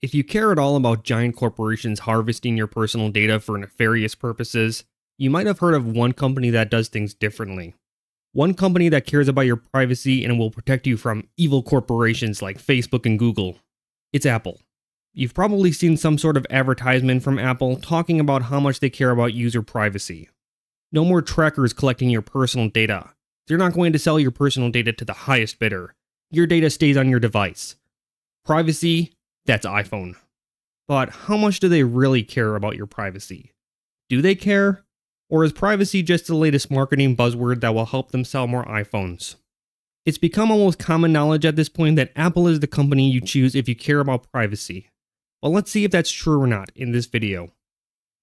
If you care at all about giant corporations harvesting your personal data for nefarious purposes, you might have heard of one company that does things differently. One company that cares about your privacy and will protect you from evil corporations like Facebook and Google. It's Apple. You've probably seen some sort of advertisement from Apple talking about how much they care about user privacy. No more trackers collecting your personal data. They're not going to sell your personal data to the highest bidder. Your data stays on your device. Privacy, that's iPhone. But how much do they really care about your privacy? Do they care? Or is privacy just the latest marketing buzzword that will help them sell more iPhones? It's become almost common knowledge at this point that Apple is the company you choose if you care about privacy. But let's see if that's true or not in this video.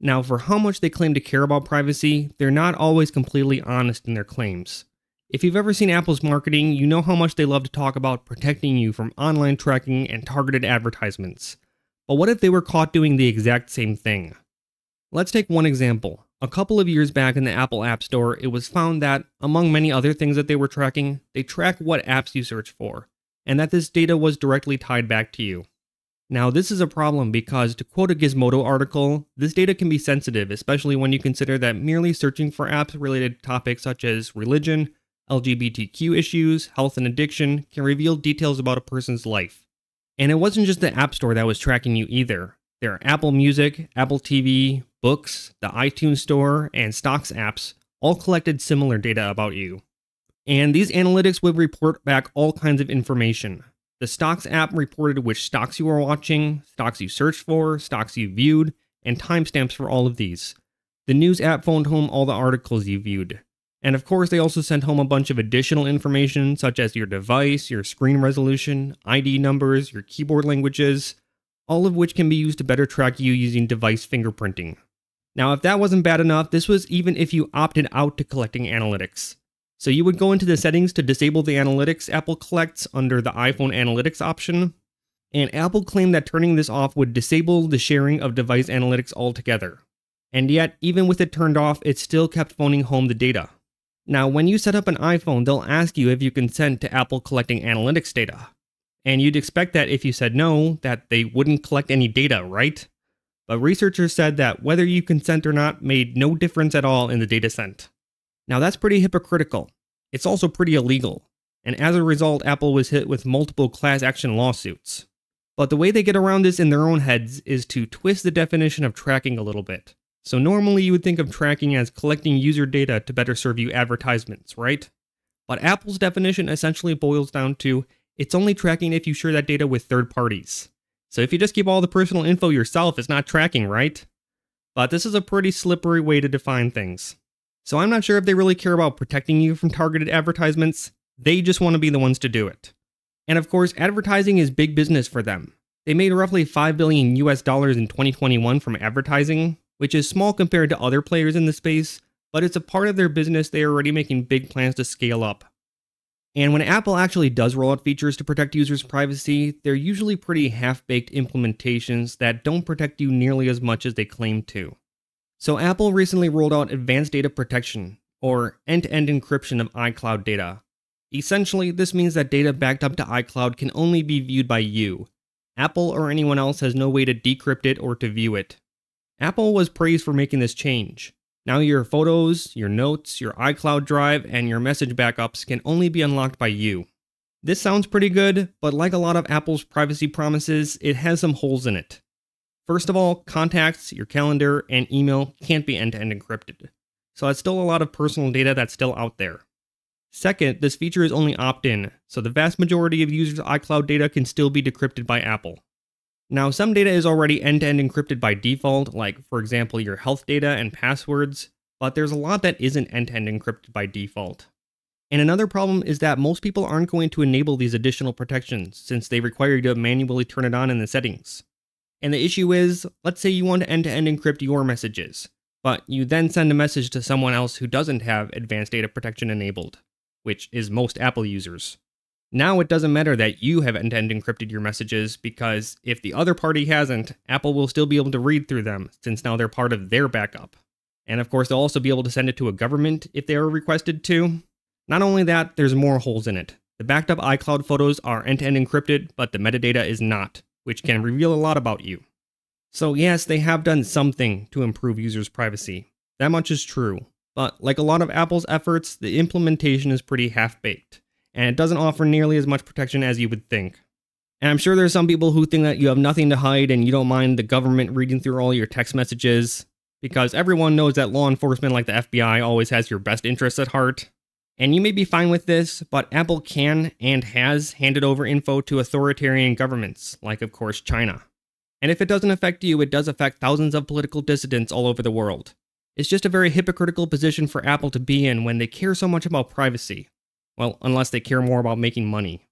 Now, for how much they claim to care about privacy, they're not always completely honest in their claims. If you've ever seen Apple's marketing, you know how much they love to talk about protecting you from online tracking and targeted advertisements. But what if they were caught doing the exact same thing? Let's take one example. A couple of years back in the Apple App Store, it was found that, among many other things that they were tracking, they track what apps you search for, and that this data was directly tied back to you. Now, this is a problem because, to quote a Gizmodo article, this data can be sensitive, especially when you consider that merely searching for apps related to topics such as religion, LGBTQ issues, health and addiction can reveal details about a person's life. And it wasn't just the App Store that was tracking you either. There are Apple Music, Apple TV, books, the iTunes Store, and stocks apps all collected similar data about you. And these analytics would report back all kinds of information. The Stocks app reported which stocks you were watching, stocks you searched for, stocks you viewed, and timestamps for all of these. The News app phoned home all the articles you viewed. And of course, they also sent home a bunch of additional information, such as your device, your screen resolution, ID numbers, your keyboard languages, all of which can be used to better track you using device fingerprinting. Now, if that wasn't bad enough, this was even if you opted out to collecting analytics. So you would go into the settings to disable the analytics Apple collects under the iPhone Analytics option, and Apple claimed that turning this off would disable the sharing of device analytics altogether. And yet, even with it turned off, it still kept phoning home the data. Now, when you set up an iPhone, they'll ask you if you consent to Apple collecting analytics data. And you'd expect that if you said no, that they wouldn't collect any data, right? But researchers said that whether you consent or not made no difference at all in the data sent. Now that's pretty hypocritical. It's also pretty illegal. And as a result, Apple was hit with multiple class action lawsuits. But the way they get around this in their own heads is to twist the definition of tracking a little bit. So normally you would think of tracking as collecting user data to better serve you advertisements, right? But Apple's definition essentially boils down to, it's only tracking if you share that data with third parties. So if you just keep all the personal info yourself, it's not tracking, right? But this is a pretty slippery way to define things. So I'm not sure if they really care about protecting you from targeted advertisements. They just want to be the ones to do it. And of course, advertising is big business for them. They made roughly $5 billion in 2021 from advertising, which is small compared to other players in the space, but it's a part of their business they are already making big plans to scale up. And when Apple actually does roll out features to protect users' privacy, they're usually pretty half-baked implementations that don't protect you nearly as much as they claim to. So Apple recently rolled out Advanced Data Protection, or End-to-End Encryption of iCloud data. Essentially, this means that data backed up to iCloud can only be viewed by you. Apple or anyone else has no way to decrypt it or to view it. Apple was praised for making this change. Now your photos, your notes, your iCloud drive, and your message backups can only be unlocked by you. This sounds pretty good, but like a lot of Apple's privacy promises, it has some holes in it. First of all, contacts, your calendar, and email can't be end-to-end encrypted. So that's still a lot of personal data that's still out there. Second, this feature is only opt-in, so the vast majority of users' iCloud data can still be decrypted by Apple. Now, some data is already end-to-end encrypted by default, like, for example, your health data and passwords, but there's a lot that isn't end-to-end encrypted by default. And another problem is that most people aren't going to enable these additional protections, since they require you to manually turn it on in the settings. And the issue is, let's say you want to end-to-end encrypt your messages, but you then send a message to someone else who doesn't have advanced data protection enabled, which is most Apple users. Now it doesn't matter that you have end-to-end encrypted your messages, because if the other party hasn't, Apple will still be able to read through them, since now they're part of their backup. And of course, they'll also be able to send it to a government if they are requested to. Not only that, there's more holes in it. The backed up iCloud photos are end-to-end encrypted, but the metadata is not. which can reveal a lot about you. So yes, they have done something to improve users' privacy. That much is true. But like a lot of Apple's efforts, the implementation is pretty half-baked, and it doesn't offer nearly as much protection as you would think. And I'm sure there's some people who think that you have nothing to hide and you don't mind the government reading through all your text messages, because everyone knows that law enforcement like the FBI always has your best interests at heart. And you may be fine with this, but Apple can and has handed over info to authoritarian governments, like of course China. And if it doesn't affect you, it does affect thousands of political dissidents all over the world. It's just a very hypocritical position for Apple to be in when they care so much about privacy. Well, unless they care more about making money.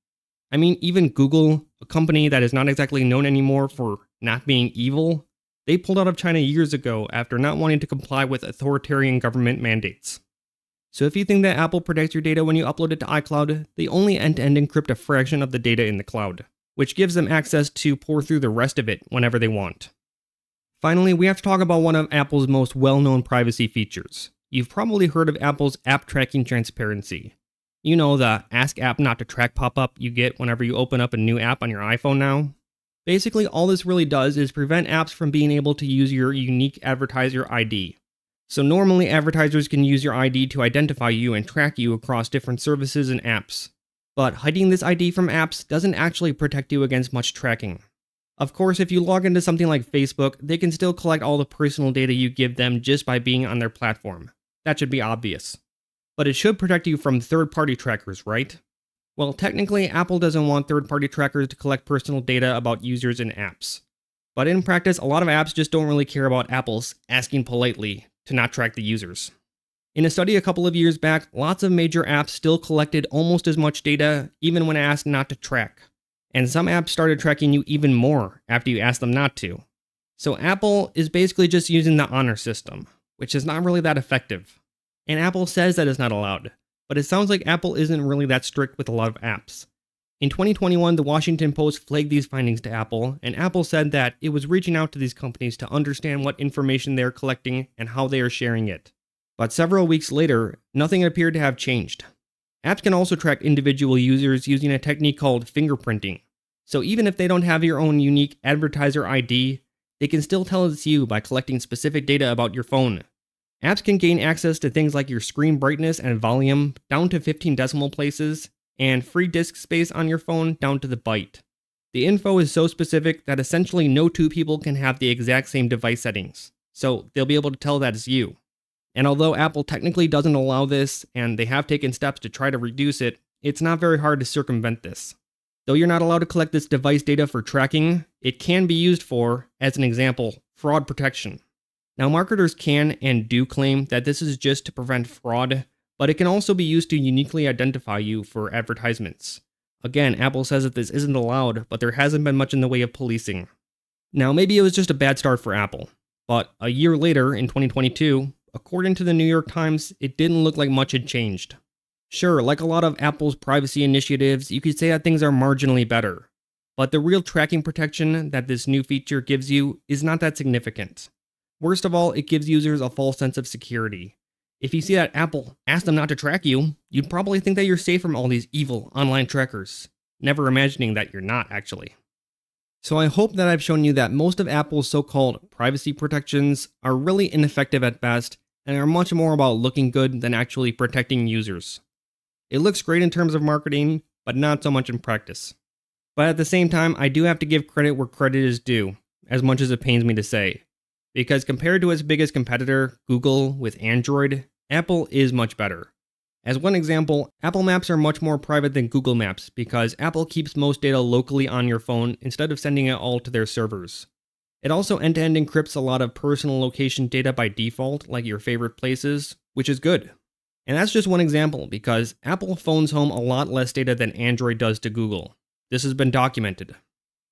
I mean, even Google, a company that is not exactly known anymore for not being evil, they pulled out of China years ago after not wanting to comply with authoritarian government mandates. So if you think that Apple protects your data when you upload it to iCloud, they only end-to-end encrypt a fraction of the data in the cloud, which gives them access to pour through the rest of it whenever they want. Finally, we have to talk about one of Apple's most well-known privacy features. You've probably heard of Apple's App Tracking Transparency. You know, the Ask App Not to Track pop-up you get whenever you open up a new app on your iPhone now? Basically, all this really does is prevent apps from being able to use your unique advertiser ID. So normally, advertisers can use your ID to identify you and track you across different services and apps. But hiding this ID from apps doesn't actually protect you against much tracking. Of course, if you log into something like Facebook, they can still collect all the personal data you give them just by being on their platform. That should be obvious. But it should protect you from third-party trackers, right? Well, technically, Apple doesn't want third-party trackers to collect personal data about users and apps. But in practice, a lot of apps just don't really care about Apple's asking politely to not track the users. In a study a couple of years back, lots of major apps still collected almost as much data even when asked not to track. And some apps started tracking you even more after you asked them not to. So Apple is basically just using the honor system, which is not really that effective. And Apple says that it's not allowed, but it sounds like Apple isn't really that strict with a lot of apps. In 2021, the Washington Post flagged these findings to Apple, and Apple said that it was reaching out to these companies to understand what information they are collecting and how they are sharing it. But several weeks later, nothing appeared to have changed. Apps can also track individual users using a technique called fingerprinting. So even if they don't have your own unique advertiser ID, they can still tell it's you by collecting specific data about your phone. Apps can gain access to things like your screen brightness and volume down to 15 decimal places, and free disk space on your phone down to the byte. The info is so specific that essentially no two people can have the exact same device settings, so they'll be able to tell that it's you. And although Apple technically doesn't allow this, and they have taken steps to try to reduce it, it's not very hard to circumvent this. Though you're not allowed to collect this device data for tracking, it can be used for, as an example, fraud protection. Now, marketers can and do claim that this is just to prevent fraud, but it can also be used to uniquely identify you for advertisements. Again, Apple says that this isn't allowed, but there hasn't been much in the way of policing. Now, maybe it was just a bad start for Apple, but a year later, in 2022, according to the New York Times, it didn't look like much had changed. Sure, like a lot of Apple's privacy initiatives, you could say that things are marginally better, but the real tracking protection that this new feature gives you is not that significant. Worst of all, it gives users a false sense of security. If you see that Apple asked them not to track you, you'd probably think that you're safe from all these evil online trackers, never imagining that you're not, actually. So I hope that I've shown you that most of Apple's so-called privacy protections are really ineffective at best, and are much more about looking good than actually protecting users. It looks great in terms of marketing, but not so much in practice. But at the same time, I do have to give credit where credit is due, as much as it pains me to say. Because compared to its biggest competitor, Google, with Android, Apple is much better. As one example, Apple Maps are much more private than Google Maps because Apple keeps most data locally on your phone instead of sending it all to their servers. It also end-to-end encrypts a lot of personal location data by default, like your favorite places, which is good. And that's just one example, because Apple phones home a lot less data than Android does to Google. This has been documented.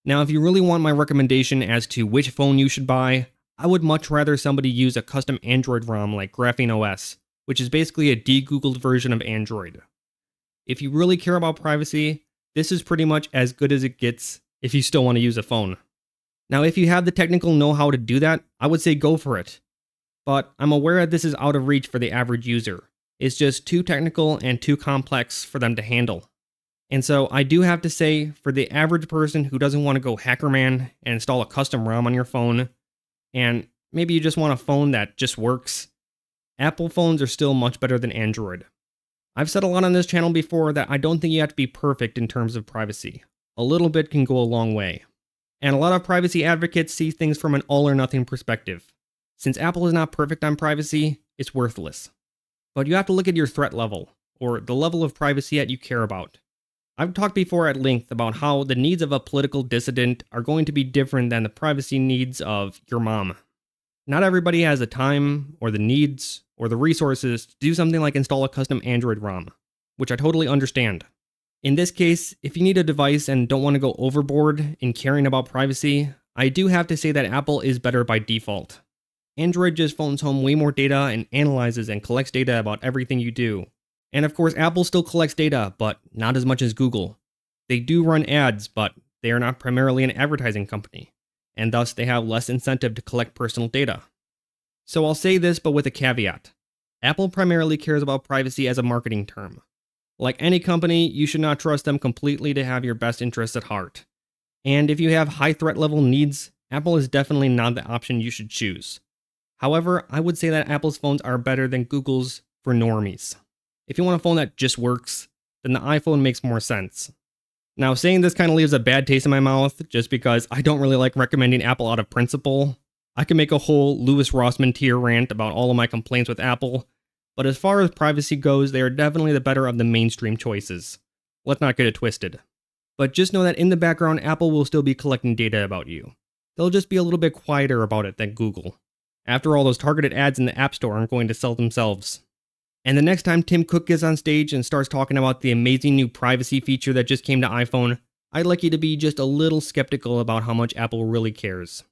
Now, if you really want my recommendation as to which phone you should buy, I would much rather somebody use a custom Android ROM like Graphene OS, which is basically a de-Googled version of Android. If you really care about privacy, this is pretty much as good as it gets if you still want to use a phone. Now, if you have the technical know-how to do that, I would say go for it. But I'm aware that this is out of reach for the average user. It's just too technical and too complex for them to handle. And so I do have to say, for the average person who doesn't want to go hackerman and install a custom ROM on your phone, and maybe you just want a phone that just works, Apple phones are still much better than Android. I've said a lot on this channel before that I don't think you have to be perfect in terms of privacy. A little bit can go a long way. And a lot of privacy advocates see things from an all or nothing perspective. Since Apple is not perfect on privacy, it's worthless. But you have to look at your threat level, or the level of privacy that you care about. I've talked before at length about how the needs of a political dissident are going to be different than the privacy needs of your mom. Not everybody has the time, or the needs, or the resources to do something like install a custom Android ROM, which I totally understand. In this case, if you need a device and don't want to go overboard in caring about privacy, I do have to say that Apple is better by default. Android just phones home way more data and analyzes and collects data about everything you do. And of course, Apple still collects data, but not as much as Google. They do run ads, but they are not primarily an advertising company, and thus they have less incentive to collect personal data. So I'll say this, but with a caveat. Apple primarily cares about privacy as a marketing term. Like any company, you should not trust them completely to have your best interests at heart. And if you have high threat level needs, Apple is definitely not the option you should choose. However, I would say that Apple's phones are better than Google's for normies. If you want a phone that just works, then the iPhone makes more sense. Now, saying this kind of leaves a bad taste in my mouth just because I don't really like recommending Apple out of principle. I can make a whole Lewis Rossman tier rant about all of my complaints with Apple, but as far as privacy goes, they are definitely the better of the mainstream choices. Let's not get it twisted. But just know that in the background, Apple will still be collecting data about you. They'll just be a little bit quieter about it than Google. After all, those targeted ads in the App Store aren't going to sell themselves. And the next time Tim Cook gets on stage and starts talking about the amazing new privacy feature that just came to iPhone, I'd like you to be just a little skeptical about how much Apple really cares.